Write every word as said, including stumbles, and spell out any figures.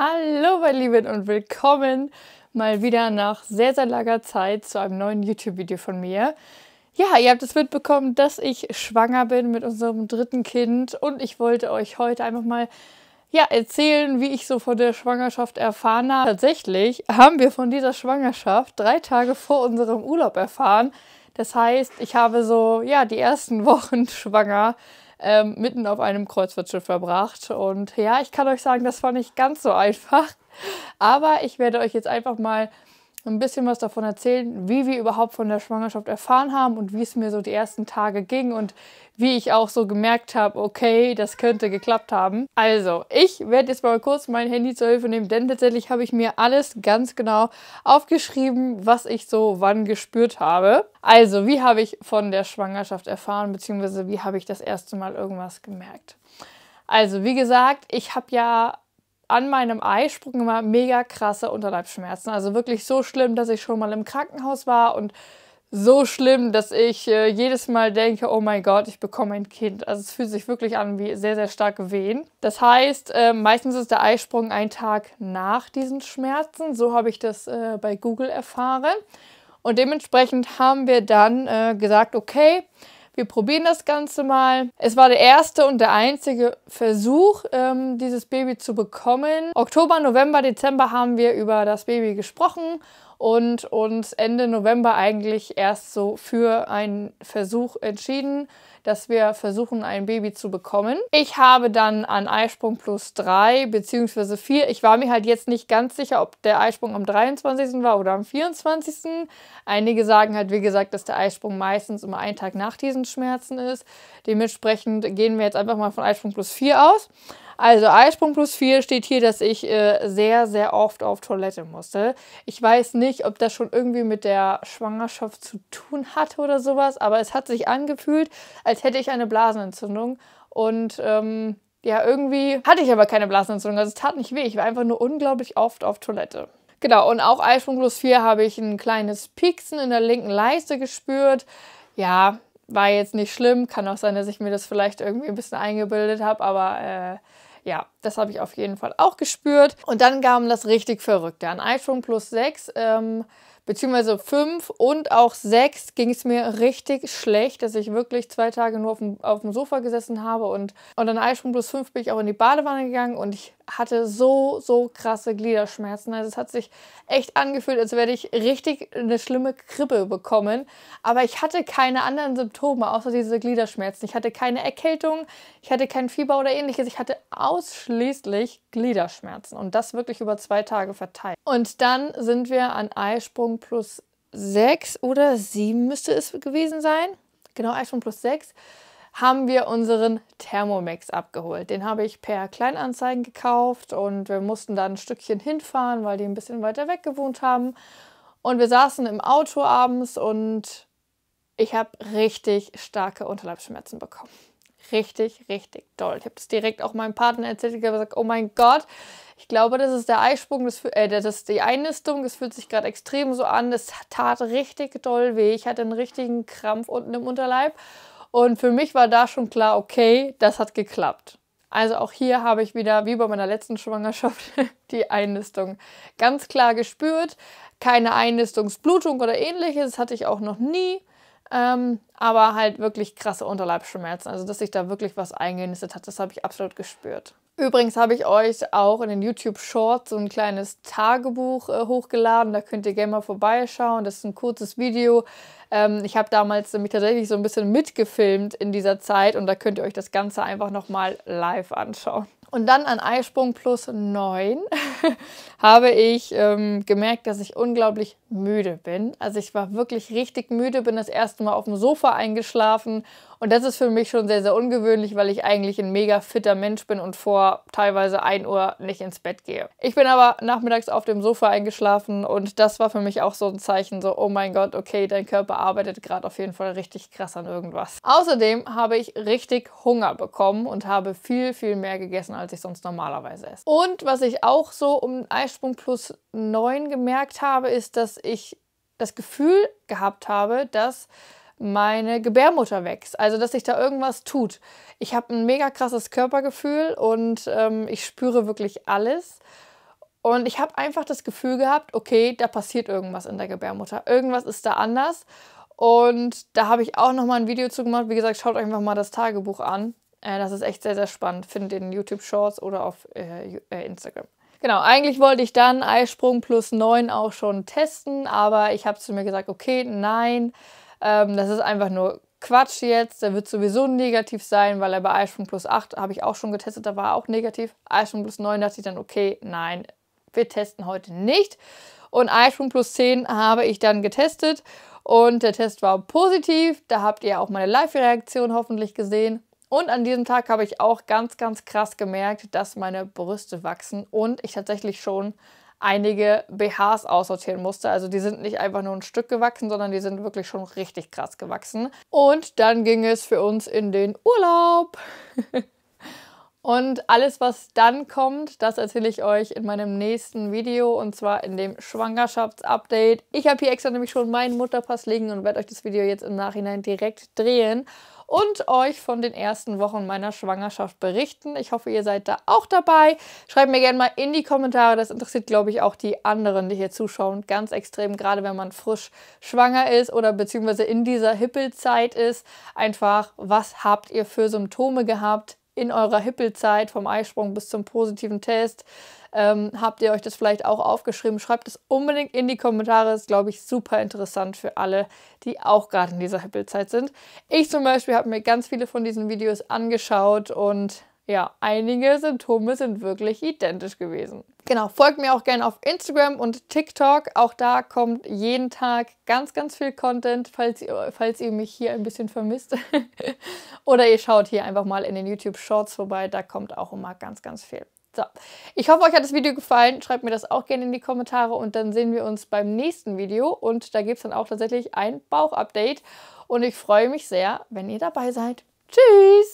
Hallo meine Lieben und willkommen mal wieder nach sehr, sehr langer Zeit zu einem neuen YouTube-Video von mir. Ja, ihr habt es mitbekommen, dass ich schwanger bin mit unserem dritten Kind und ich wollte euch heute einfach mal ja, erzählen, wie ich so von der Schwangerschaft erfahren habe. Tatsächlich haben wir von dieser Schwangerschaft drei Tage vor unserem Urlaub erfahren. Das heißt, ich habe so ja, die ersten Wochen schwanger Ähm, mitten auf einem Kreuzfahrtschiff verbracht. Und ja, ich kann euch sagen, das war nicht ganz so einfach. Aber ich werde euch jetzt einfach mal ein bisschen was davon erzählen, wie wir überhaupt von der Schwangerschaft erfahren haben und wie es mir so die ersten Tage ging und wie ich auch so gemerkt habe, okay, das könnte geklappt haben. Also, ich werde jetzt mal kurz mein Handy zur Hilfe nehmen, denn tatsächlich habe ich mir alles ganz genau aufgeschrieben, was ich so wann gespürt habe. Also, wie habe ich von der Schwangerschaft erfahren, beziehungsweise wie habe ich das erste Mal irgendwas gemerkt? Also, wie gesagt, ich habe ja an meinem Eisprung immer mega krasse Unterleibsschmerzen. Also wirklich so schlimm, dass ich schon mal im Krankenhaus war und so schlimm, dass ich äh, jedes Mal denke, oh mein Gott, ich bekomme ein Kind. Also es fühlt sich wirklich an wie sehr, sehr starke Wehen. Das heißt, äh, meistens ist der Eisprung ein Tag nach diesen Schmerzen. So habe ich das äh, bei Google erfahren. Und dementsprechend haben wir dann äh, gesagt, okay, wir probieren das Ganze mal. Es war der erste und der einzige Versuch, ähm, dieses Baby zu bekommen. Oktober, November, Dezember haben wir über das Baby gesprochen und uns Ende November eigentlich erst so für einen Versuch entschieden, dass wir versuchen, ein Baby zu bekommen. Ich habe dann an Eisprung plus drei bzw. vier, ich war mir halt jetzt nicht ganz sicher, ob der Eisprung am dreiundzwanzigsten war oder am vierundzwanzigsten Einige sagen halt, wie gesagt, dass der Eisprung meistens immer einen Tag nach diesen Schmerzen ist. Dementsprechend gehen wir jetzt einfach mal von Eisprung plus vier aus. Also Eisprung plus vier steht hier, dass ich äh, sehr, sehr oft auf Toilette musste. Ich weiß nicht, ob das schon irgendwie mit der Schwangerschaft zu tun hatte oder sowas, aber es hat sich angefühlt, als hätte ich eine Blasenentzündung. Und ähm, ja, irgendwie hatte ich aber keine Blasenentzündung, also es tat nicht weh. Ich war einfach nur unglaublich oft auf Toilette. Genau, und auch Eisprung plus vier habe ich ein kleines Pieksen in der linken Leiste gespürt. Ja, war jetzt nicht schlimm. Kann auch sein, dass ich mir das vielleicht irgendwie ein bisschen eingebildet habe, aber äh, ja, das habe ich auf jeden Fall auch gespürt. Und dann kam das richtig Verrückte. An Eisprung plus sechs, ähm, beziehungsweise fünf und auch sechs ging es mir richtig schlecht, dass ich wirklich zwei Tage nur auf dem, auf dem Sofa gesessen habe. Und, und an Eisprung plus fünf bin ich auch in die Badewanne gegangen und ich hatte so, so krasse Gliederschmerzen. Also es hat sich echt angefühlt, als hätte ich richtig eine schlimme Grippe bekommen. Aber ich hatte keine anderen Symptome, außer diese Gliederschmerzen. Ich hatte keine Erkältung, ich hatte kein Fieber oder ähnliches. Ich hatte ausschließlich Gliederschmerzen und das wirklich über zwei Tage verteilt. Und dann sind wir an Eisprung plus sechs oder sieben müsste es gewesen sein. Genau, Eisprung plus sechs. Haben wir unseren Thermomix abgeholt. Den habe ich per Kleinanzeigen gekauft und wir mussten dann ein Stückchen hinfahren, weil die ein bisschen weiter weg gewohnt haben. Und wir saßen im Auto abends und ich habe richtig starke Unterleibsschmerzen bekommen. Richtig, richtig doll. Ich habe das direkt auch meinem Partner erzählt und gesagt, oh mein Gott, ich glaube, das ist der Eisprung, das, äh, das ist die Einnistung, das fühlt sich gerade extrem so an, das tat richtig doll weh. Ich hatte einen richtigen Krampf unten im Unterleib. Und für mich war da schon klar, okay, das hat geklappt. Also auch hier habe ich wieder, wie bei meiner letzten Schwangerschaft, die Einnistung ganz klar gespürt. Keine Einnistungsblutung oder ähnliches, das hatte ich auch noch nie. Ähm, aber halt wirklich krasse Unterleibsschmerzen. Also dass sich da wirklich was eingenistet hat, das habe ich absolut gespürt. Übrigens habe ich euch auch in den YouTube Shorts so ein kleines Tagebuch äh, hochgeladen. Da könnt ihr gerne mal vorbeischauen. Das ist ein kurzes Video. Ähm, ich habe damals mich tatsächlich so ein bisschen mitgefilmt in dieser Zeit. Und da könnt ihr euch das Ganze einfach nochmal live anschauen. Und dann an Eisprung plus neun habe ich ähm, gemerkt, dass ich unglaublich müde bin. Also ich war wirklich richtig müde, bin das erste Mal auf dem Sofa eingeschlafen. Und das ist für mich schon sehr, sehr ungewöhnlich, weil ich eigentlich ein mega fitter Mensch bin und vor teilweise ein Uhr nicht ins Bett gehe. Ich bin aber nachmittags auf dem Sofa eingeschlafen und das war für mich auch so ein Zeichen, so oh mein Gott, okay, dein Körper arbeitet gerade auf jeden Fall richtig krass an irgendwas. Außerdem habe ich richtig Hunger bekommen und habe viel, viel mehr gegessen, als ich sonst normalerweise esse. Und was ich auch so um Eisprung plus neun gemerkt habe, ist, dass ich das Gefühl gehabt habe, dass meine Gebärmutter wächst, also dass sich da irgendwas tut. Ich habe ein mega krasses Körpergefühl und ähm, ich spüre wirklich alles. Und ich habe einfach das Gefühl gehabt, okay, da passiert irgendwas in der Gebärmutter. Irgendwas ist da anders. Und da habe ich auch nochmal ein Video zu gemacht. Wie gesagt, schaut euch einfach mal das Tagebuch an. Das ist echt sehr, sehr spannend. Findet ihr in YouTube Shorts oder auf äh, Instagram. Genau, eigentlich wollte ich dann Eisprung plus neun auch schon testen, aber ich habe zu mir gesagt, okay, nein, ähm, das ist einfach nur Quatsch jetzt, der wird sowieso negativ sein, weil er bei Eisprung plus acht habe ich auch schon getestet, da war er auch negativ. Eisprung plus neun dachte ich dann, okay, nein, wir testen heute nicht. Und Eisprung plus zehn habe ich dann getestet und der Test war positiv, da habt ihr auch meine Live-Reaktion hoffentlich gesehen. Und an diesem Tag habe ich auch ganz, ganz krass gemerkt, dass meine Brüste wachsen und ich tatsächlich schon einige B Hs aussortieren musste. Also die sind nicht einfach nur ein Stück gewachsen, sondern die sind wirklich schon richtig krass gewachsen. Und dann ging es für uns in den Urlaub. Und alles, was dann kommt, das erzähle ich euch in meinem nächsten Video und zwar in dem Schwangerschaftsupdate. Ich habe hier extra nämlich schon meinen Mutterpass liegen und werde euch das Video jetzt im Nachhinein direkt drehen und euch von den ersten Wochen meiner Schwangerschaft berichten. Ich hoffe, ihr seid da auch dabei. Schreibt mir gerne mal in die Kommentare. Das interessiert, glaube ich, auch die anderen, die hier zuschauen. Ganz extrem, gerade wenn man frisch schwanger ist oder beziehungsweise in dieser Hippelzeit ist. Einfach, was habt ihr für Symptome gehabt in eurer Hippelzeit, vom Eisprung bis zum positiven Test? Ähm, habt ihr euch das vielleicht auch aufgeschrieben? Schreibt es unbedingt in die Kommentare. Ist, glaube ich, super interessant für alle, die auch gerade in dieser Hippelzeit sind. Ich zum Beispiel habe mir ganz viele von diesen Videos angeschaut und ja, einige Symptome sind wirklich identisch gewesen. Genau, folgt mir auch gerne auf Instagram und TikTok. Auch da kommt jeden Tag ganz, ganz viel Content, falls ihr, falls ihr mich hier ein bisschen vermisst. Oder ihr schaut hier einfach mal in den YouTube Shorts vorbei, da kommt auch immer ganz, ganz viel. So, ich hoffe, euch hat das Video gefallen. Schreibt mir das auch gerne in die Kommentare und dann sehen wir uns beim nächsten Video. Und da gibt es dann auch tatsächlich ein Bauchupdate. Und ich freue mich sehr, wenn ihr dabei seid. Tschüss!